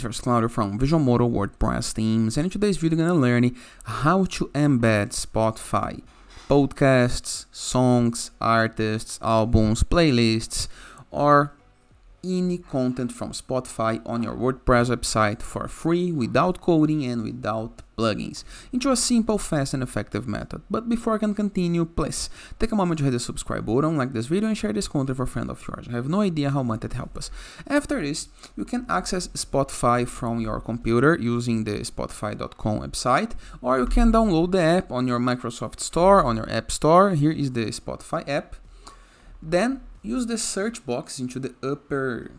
It's Rob Sclouder from Visualmodo, WordPress, themes, and in today's video we're gonna learn how to embed Spotify podcasts, songs, artists, albums, playlists, or any content from Spotify on your WordPress website for free, without coding and without plugins, into a simple, fast and effective method. But before I can continue, please take a moment to hit the subscribe button, like this video and share this content with a friend of yours. I have no idea how much it helps us. After this, you can access Spotify from your computer using the spotify.com website, or you can download the app on your Microsoft Store, on your App Store. Here is the Spotify app. Then use the search box into the upper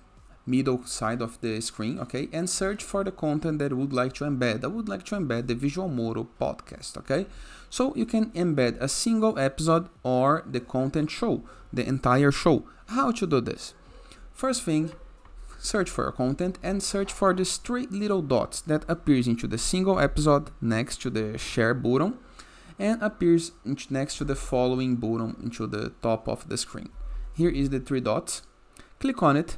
middle side of the screen, okay, and search for the content that you would like to embed. I would like to embed the Visualmodo podcast, okay? So you can embed a single episode or the content show, the entire show. How to do this? First thing, search for your content and search for the three little dots that appears into the single episode next to the share button and appears next to the following button into the top of the screen. Here is the three dots. Click on it.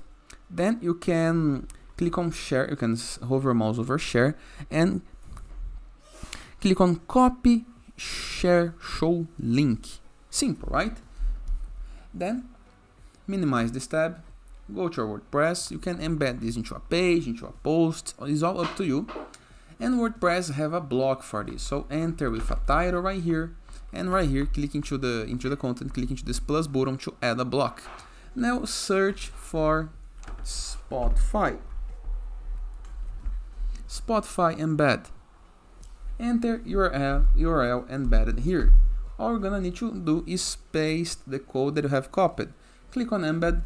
Then you can click on share. You can hover your mouse over share and click on copy share show link. Simple, right? Then minimize this tab. Go to your WordPress. You can embed this into a page, into a post. It's all up to you. And WordPress have a block for this. So enter with a title right here. And right here, click into the content, click into this plus button to add a block. Now search for Spotify. Spotify embed. Enter URL embedded here. All we're gonna need to do is paste the code that you have copied. Click on embed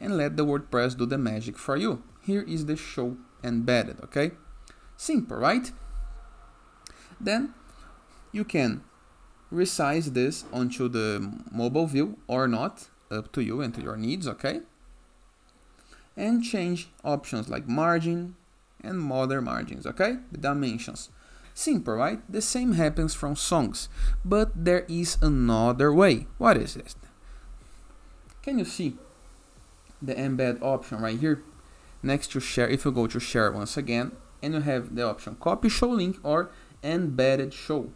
and let the WordPress do the magic for you. Here is the show embedded, okay? Simple, right? Then you can resize this onto the mobile view or not, up to you and to your needs, okay? And change options like margin and other margins, okay? The dimensions. Simple, right? The same happens from songs, but there is another way. What is this? Can you see the embed option right here next to share? If you go to share once again and you have the option copy show link or embedded show.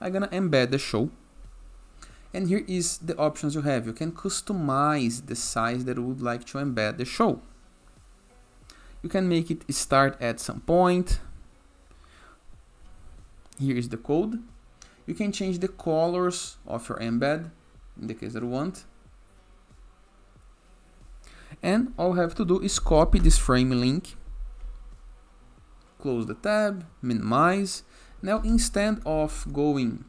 I'm gonna embed the show, and here is the options you have. You can customize the size that you would like to embed the show. You can make it start at some point. Here is the code. You can change the colors of your embed in the case that you want. And all you have to do is copy this frame link, close the tab, minimize. Now, instead of going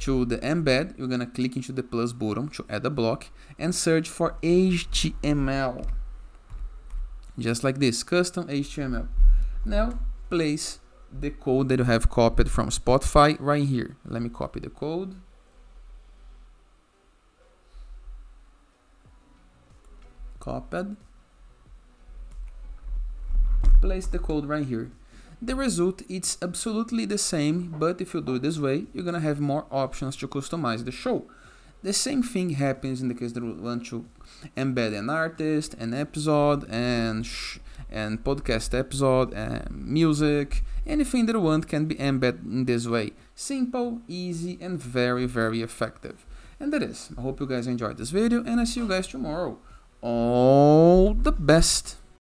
to the embed, you're gonna click into the plus button to add a block and search for HTML. Just like this, custom HTML. Now, place the code that you have copied from Spotify right here. Let me copy the code. Copied. Place the code right here. The result is absolutely the same, but if you do it this way, you're gonna have more options to customize the show. The same thing happens in the case that we want to embed an artist, an episode, and podcast episode, music. Anything that you want can be embedded in this way. Simple, easy, and very, very effective. And that is. I hope you guys enjoyed this video, and I see you guys tomorrow. All the best.